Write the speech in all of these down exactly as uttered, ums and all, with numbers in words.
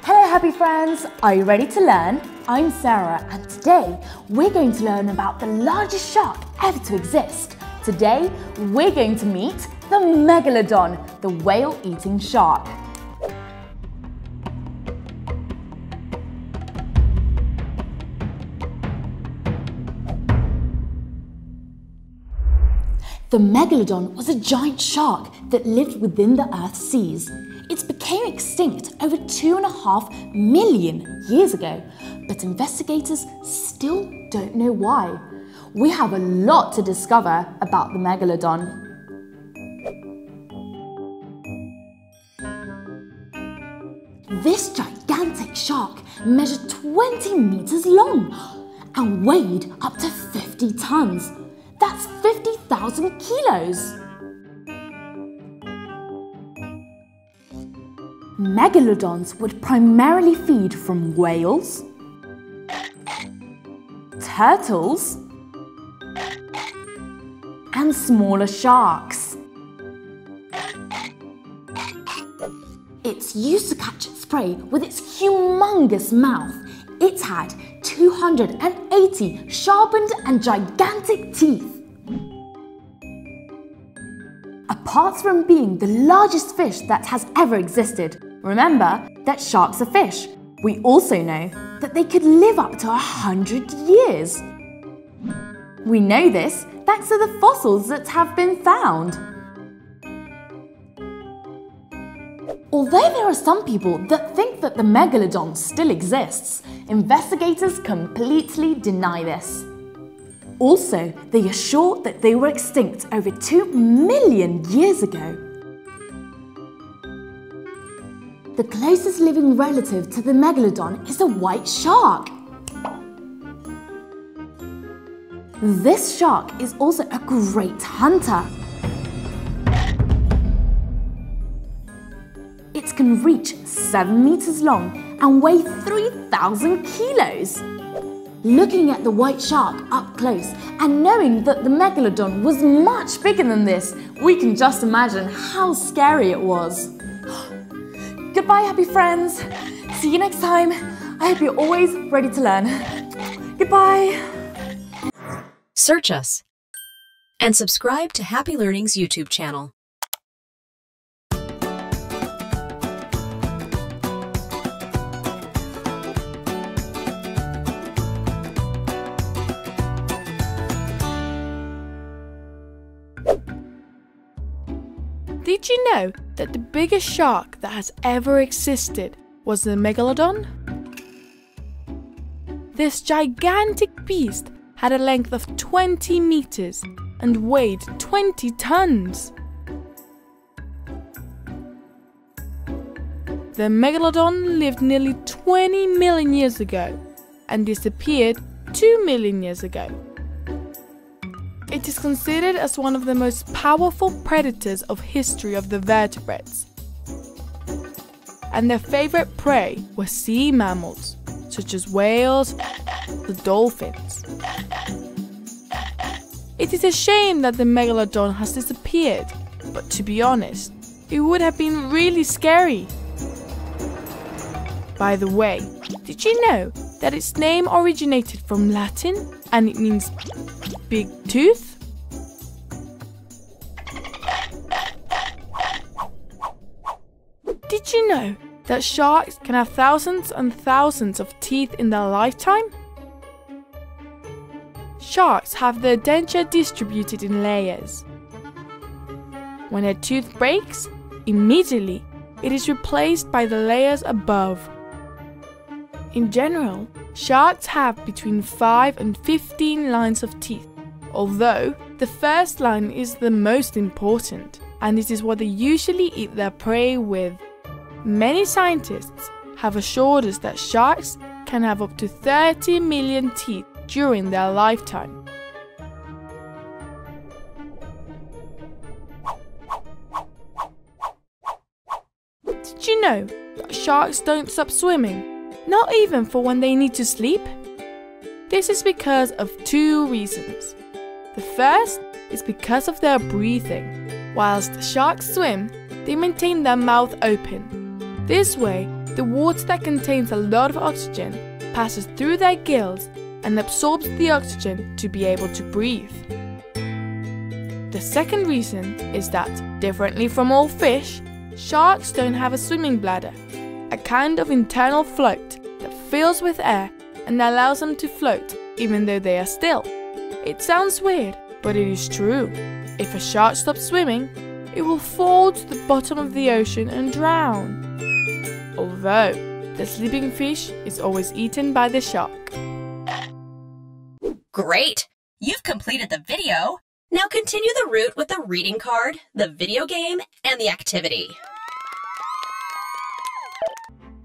Hello happy friends, are you ready to learn? I'm Sarah and today we're going to learn about the largest shark ever to exist. Today we're going to meet the Megalodon, the whale-eating shark. The Megalodon was a giant shark that lived within the Earth's seas. It became extinct over two and a half million years ago, but investigators still don't know why. We have a lot to discover about the Megalodon. This gigantic shark measured twenty meters long and weighed up to fifty tons. That's fifty thousand kilos! Megalodons would primarily feed from whales, turtles, and smaller sharks. It's used to catch its prey with its humongous mouth. It had two hundred eighty sharpened and gigantic teeth. Apart from being the largest fish that has ever existed, remember that sharks are fish. We also know that they could live up to one hundred years. We know this thanks to the fossils that have been found. Although there are some people that think that the Megalodon still exists, investigators completely deny this. Also, they are sure that they were extinct over two million years ago. The closest living relative to the Megalodon is the white shark. This shark is also a great hunter. It can reach seven meters long and weigh three thousand kilos. Looking at the white shark up close and knowing that the Megalodon was much bigger than this, we can just imagine how scary it was. Goodbye, happy friends. See you next time. I hope you're always ready to learn. Goodbye. Search us and subscribe to Happy Learning's YouTube channel. Did you know that the biggest shark that has ever existed was the Megalodon? This gigantic beast had a length of twenty meters and weighed twenty tons. The Megalodon lived nearly twenty million years ago and disappeared two million years ago. It is considered as one of the most powerful predators of history of the vertebrates, and their favourite prey were sea mammals such as whales and dolphins. It is a shame that the Megalodon has disappeared, but to be honest, it would have been really scary. By the way, did you know that its name originated from Latin and it means big tooth? Did you know that sharks can have thousands and thousands of teeth in their lifetime? Sharks have their denture distributed in layers. When a tooth breaks, immediately it is replaced by the layers above. In general, sharks have between five and fifteen lines of teeth, although the first line is the most important and it is what they usually eat their prey with. Many scientists have assured us that sharks can have up to thirty million teeth during their lifetime. Did you know that sharks don't stop swimming? Not even for when they need to sleep? This is because of two reasons. The first is because of their breathing. Whilst sharks swim, they maintain their mouth open. This way, the water that contains a lot of oxygen passes through their gills and absorbs the oxygen to be able to breathe. The second reason is that, differently from all fish, sharks don't have a swimming bladder, a kind of internal float that fills with air and allows them to float even though they are still. It sounds weird, but it is true. If a shark stops swimming, it will fall to the bottom of the ocean and drown. Although, the sleeping fish is always eaten by the shark. Great! You've completed the video. Now continue the route with the reading card, the video game, and the activity.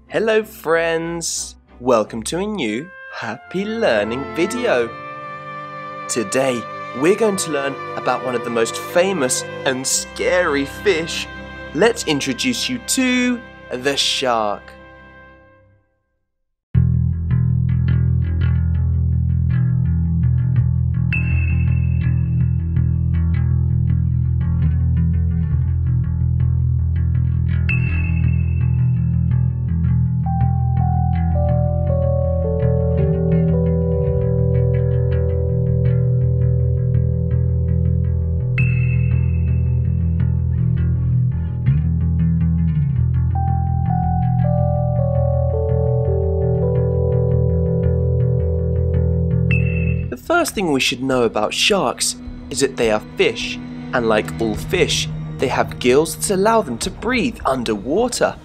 Hello friends! Welcome to a new Happy Learning video. Today, we're going to learn about one of the most famous and scary fish. Let's introduce you to the shark. The first thing we should know about sharks is that they are fish, and like all fish, they have gills that allow them to breathe underwater.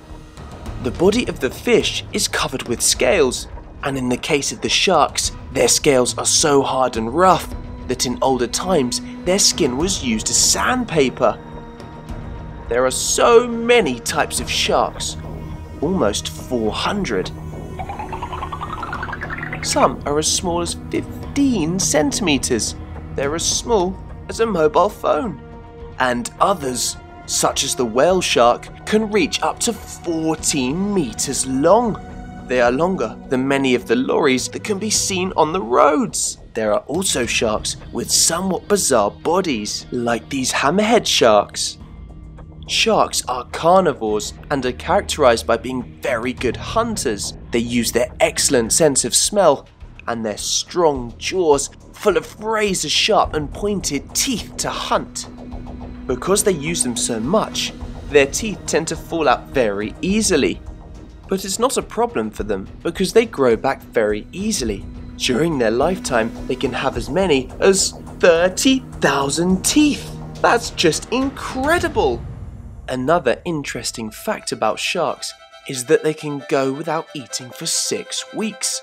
The body of the fish is covered with scales, and in the case of the sharks, their scales are so hard and rough that in older times their skin was used as sandpaper. There are so many types of sharks, almost four hundred. Some are as small as fifteen centimeters. They're as small as a mobile phone. And others, such as the whale shark, can reach up to fourteen meters long. They are longer than many of the lorries that can be seen on the roads. There are also sharks with somewhat bizarre bodies, like these hammerhead sharks. Sharks are carnivores and are characterized by being very good hunters. They use their excellent sense of smell and their strong jaws full of razor-sharp and pointed teeth to hunt. Because they use them so much, their teeth tend to fall out very easily. But it's not a problem for them because they grow back very easily. During their lifetime, they can have as many as thirty thousand teeth. That's just incredible! Another interesting fact about sharks is that they can go without eating for six weeks,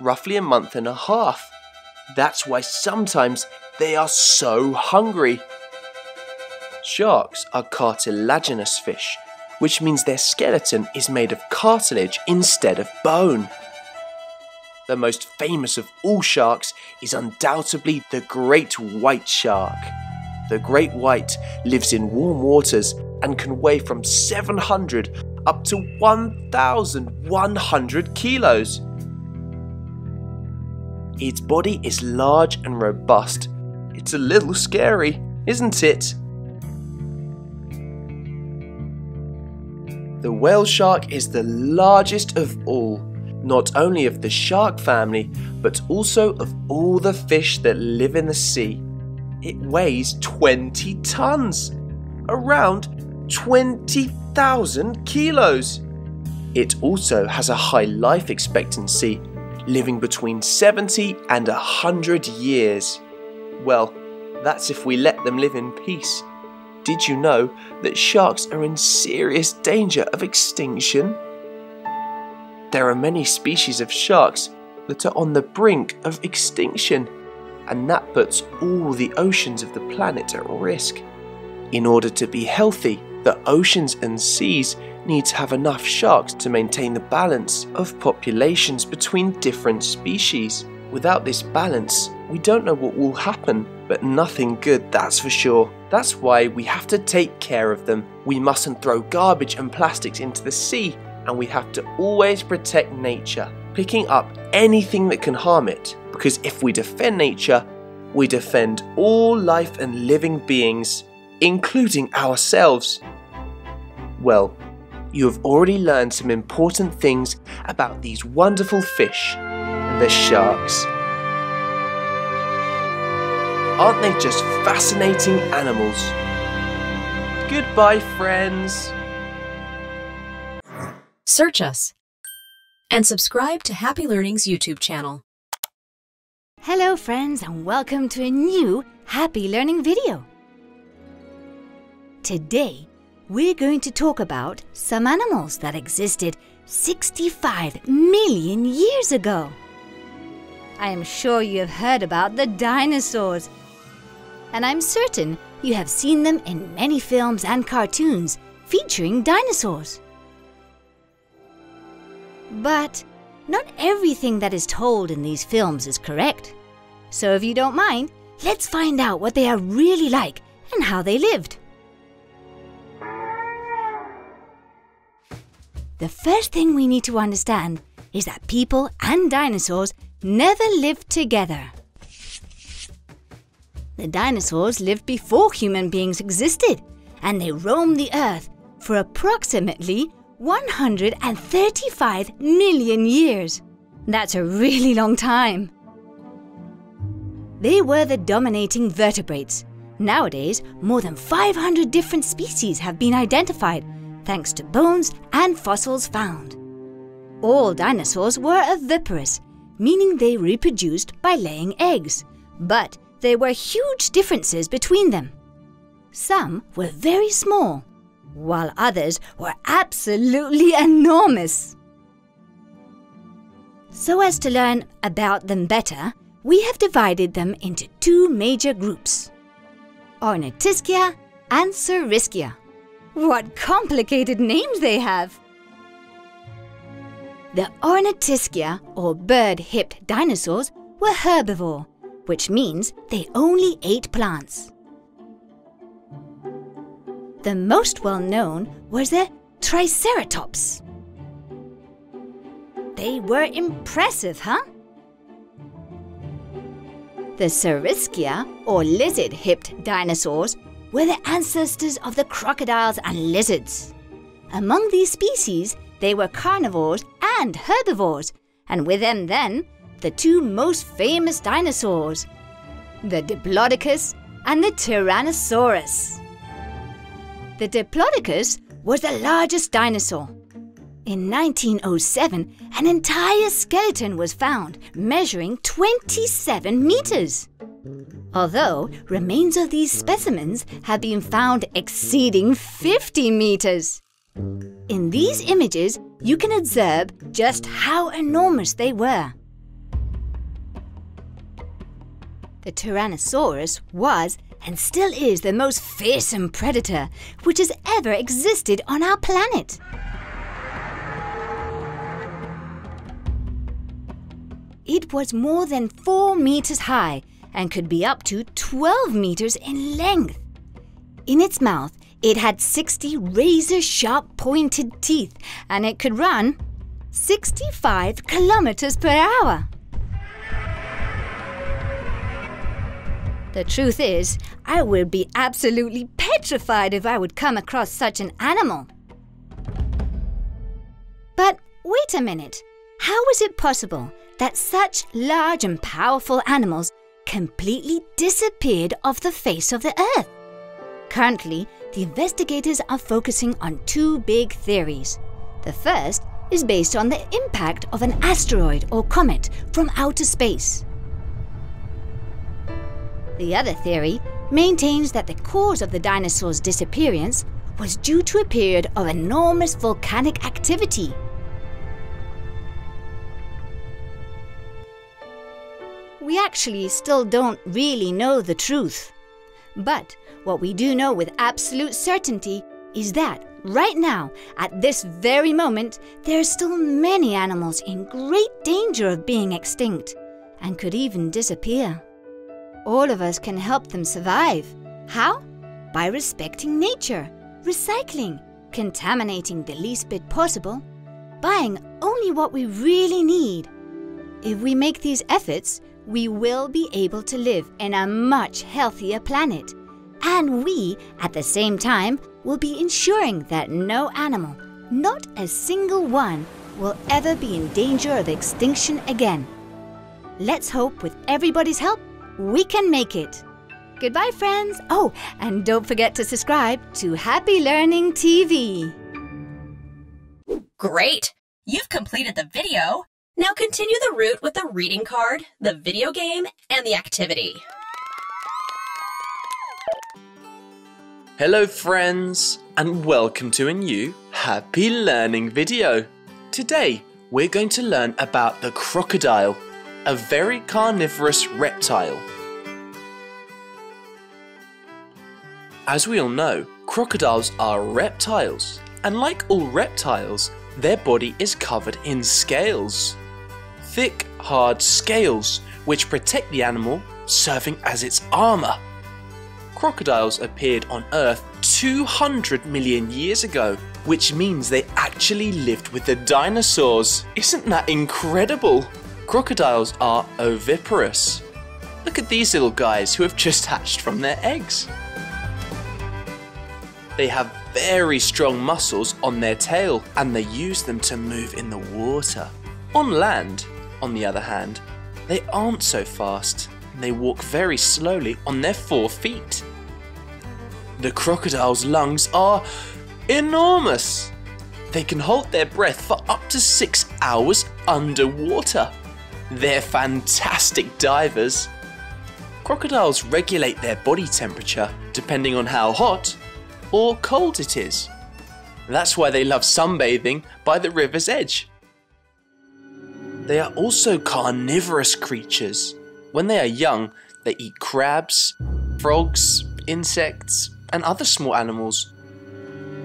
roughly a month and a half. That's why sometimes they are so hungry. Sharks are cartilaginous fish, which means their skeleton is made of cartilage instead of bone. The most famous of all sharks is undoubtedly the great white shark. The great white lives in warm waters and can weigh from seven hundred up to one thousand one hundred kilos. Its body is large and robust. It's a little scary, isn't it? The whale shark is the largest of all, not only of the shark family, but also of all the fish that live in the sea. It weighs twenty tons, around twenty thousand kilos. It also has a high life expectancy, living between seventy and one hundred years. Well, that's if we let them live in peace. Did you know that sharks are in serious danger of extinction? There are many species of sharks that are on the brink of extinction, and that puts all the oceans of the planet at risk. In order to be healthy, the oceans and seas need to have enough sharks to maintain the balance of populations between different species. Without this balance, we don't know what will happen, but nothing good, that's for sure. That's why we have to take care of them. We mustn't throw garbage and plastics into the sea, and we have to always protect nature, picking up anything that can harm it, because if we defend nature, we defend all life and living beings, including ourselves. Well, you have already learned some important things about these wonderful fish and the sharks. Aren't they just fascinating animals? Goodbye, friends. Search us and subscribe to Happy Learning's YouTube channel. Hello friends, and welcome to a new Happy Learning video. Today, we're going to talk about some animals that existed sixty-five million years ago. I am sure you have heard about the dinosaurs, and I'm certain you have seen them in many films and cartoons featuring dinosaurs. But not everything that is told in these films is correct. So if you don't mind, let's find out what they are really like and how they lived. The first thing we need to understand is that people and dinosaurs never lived together. The dinosaurs lived before human beings existed, and they roamed the earth for approximately one hundred thirty-five million years. That's a really long time. They were the dominating vertebrates. Nowadays, more than five hundred different species have been identified, thanks to bones and fossils found. All dinosaurs were oviparous, meaning they reproduced by laying eggs, but there were huge differences between them. Some were very small, while others were absolutely enormous. So as to learn about them better, we have divided them into two major groups, Ornithischia and Saurischia. What complicated names they have! The Ornithischia, or bird-hipped dinosaurs, were herbivore, which means they only ate plants. The most well-known was the Triceratops. They were impressive, huh? The Saurischia, or lizard-hipped dinosaurs, were the ancestors of the crocodiles and lizards. Among these species, they were carnivores and herbivores, and with them then, the two most famous dinosaurs, the Diplodocus and the Tyrannosaurus. The Diplodocus was the largest dinosaur. In nineteen oh seven, an entire skeleton was found, measuring twenty-seven meters. Although remains of these specimens have been found exceeding fifty meters. In these images, you can observe just how enormous they were. The Tyrannosaurus was and still is the most fearsome predator which has ever existed on our planet. It was more than four meters high and could be up to twelve meters in length. In its mouth, it had sixty razor-sharp pointed teeth, and it could run sixty-five kilometers per hour. The truth is, I would be absolutely petrified if I would come across such an animal. But wait a minute, how was it possible that such large and powerful animals completely disappeared off the face of the Earth? Currently, the investigators are focusing on two big theories. The first is based on the impact of an asteroid or comet from outer space. The other theory maintains that the cause of the dinosaurs' disappearance was due to a period of enormous volcanic activity. We actually still don't really know the truth. But what we do know with absolute certainty is that right now, at this very moment, there are still many animals in great danger of being extinct and could even disappear. All of us can help them survive. How? By respecting nature, recycling, contaminating the least bit possible, buying only what we really need. If we make these efforts, we will be able to live in a much healthier planet. And we, at the same time, will be ensuring that no animal, not a single one, will ever be in danger of extinction again. Let's hope with everybody's help, we can make it. Goodbye, friends. Oh, and don't forget to subscribe to Happy Learning T V. Great! You've completed the video. Now continue the route with the reading card, the video game, and the activity. Hello friends, and welcome to a new Happy Learning video. Today, we're going to learn about the crocodile, a very carnivorous reptile. As we all know, crocodiles are reptiles, and like all reptiles, their body is covered in scales. Thick, hard scales, which protect the animal, serving as its armour. Crocodiles appeared on Earth two hundred million years ago, which means they actually lived with the dinosaurs. Isn't that incredible? Crocodiles are oviparous. Look at these little guys who have just hatched from their eggs. They have very strong muscles on their tail, and they use them to move in the water. On land, on the other hand, they aren't so fast. They walk very slowly on their four feet. The crocodile's lungs are enormous. They can hold their breath for up to six hours underwater. They're fantastic divers. Crocodiles regulate their body temperature depending on how hot or cold it is. That's why they love sunbathing by the river's edge. They are also carnivorous creatures. When they are young, they eat crabs, frogs, insects, and other small animals.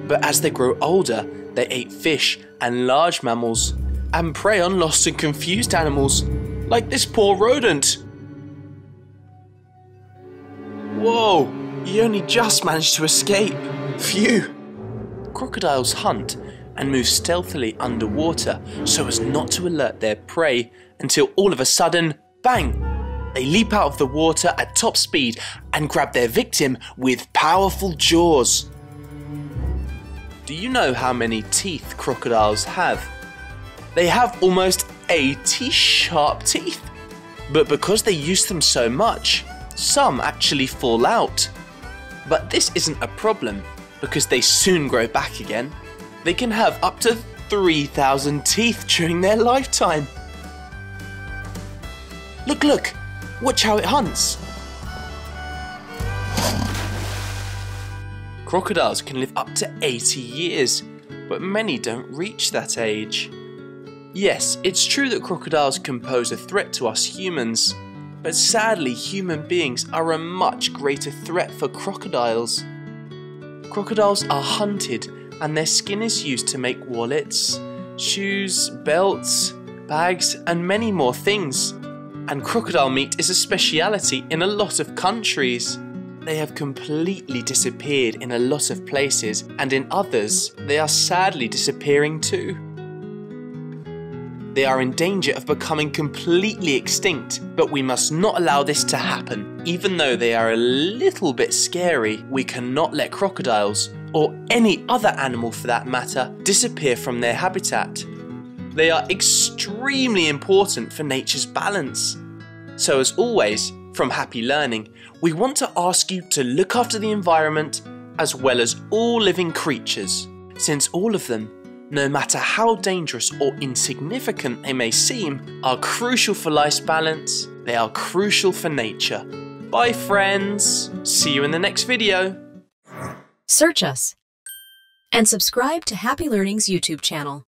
But as they grow older, they eat fish and large mammals, and prey on lost and confused animals, like this poor rodent. Whoa, he only just managed to escape. Phew. Crocodiles hunt and move stealthily underwater so as not to alert their prey until all of a sudden, bang! They leap out of the water at top speed and grab their victim with powerful jaws. Do you know how many teeth crocodiles have? They have almost eighty sharp teeth. But because they use them so much, some actually fall out. But this isn't a problem because they soon grow back again. They can have up to three thousand teeth during their lifetime. Look, look! Watch how it hunts! Crocodiles can live up to eighty years, but many don't reach that age. Yes, it's true that crocodiles can pose a threat to us humans, but sadly human beings are a much greater threat for crocodiles. Crocodiles are hunted and their skin is used to make wallets, shoes, belts, bags and many more things. And crocodile meat is a speciality in a lot of countries. They have completely disappeared in a lot of places, and in others, they are sadly disappearing too. They are in danger of becoming completely extinct, but we must not allow this to happen. Even though they are a little bit scary, we cannot let crocodiles, or any other animal for that matter, disappear from their habitat. They are extremely important for nature's balance. So as always, from Happy Learning, we want to ask you to look after the environment as well as all living creatures, since all of them, no matter how dangerous or insignificant they may seem, are crucial for life's balance. They are crucial for nature. Bye friends, see you in the next video. Search us and subscribe to Happy Learning's YouTube channel.